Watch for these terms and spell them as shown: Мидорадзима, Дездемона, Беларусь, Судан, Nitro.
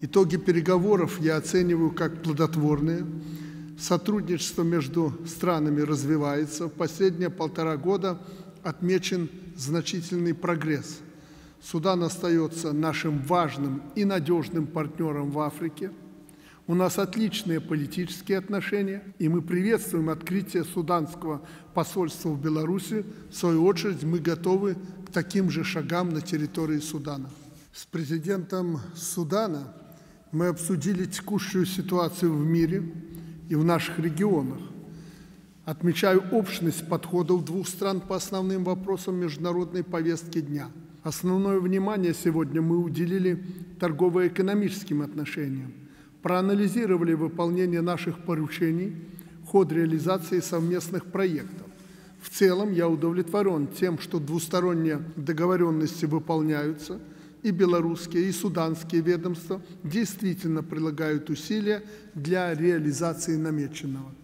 Итоги переговоров я оцениваю как плодотворные. Сотрудничество между странами развивается. В последние 1,5 года отмечен значительный прогресс. Судан остается нашим важным и надежным партнером в Африке. У нас отличные политические отношения, и мы приветствуем открытие суданского посольства в Беларуси. В свою очередь, мы готовы к таким же шагам на территории Судана. С президентом Судана мы обсудили текущую ситуацию в мире и в наших регионах. Отмечаю общность подходов двух стран по основным вопросам международной повестки дня. Основное внимание сегодня мы уделили торгово-экономическим отношениям, проанализировали выполнение наших поручений, ход реализации совместных проектов. В целом я удовлетворен тем, что двусторонние договоренности выполняются, и белорусские, и суданские ведомства действительно прилагают усилия для реализации намеченного.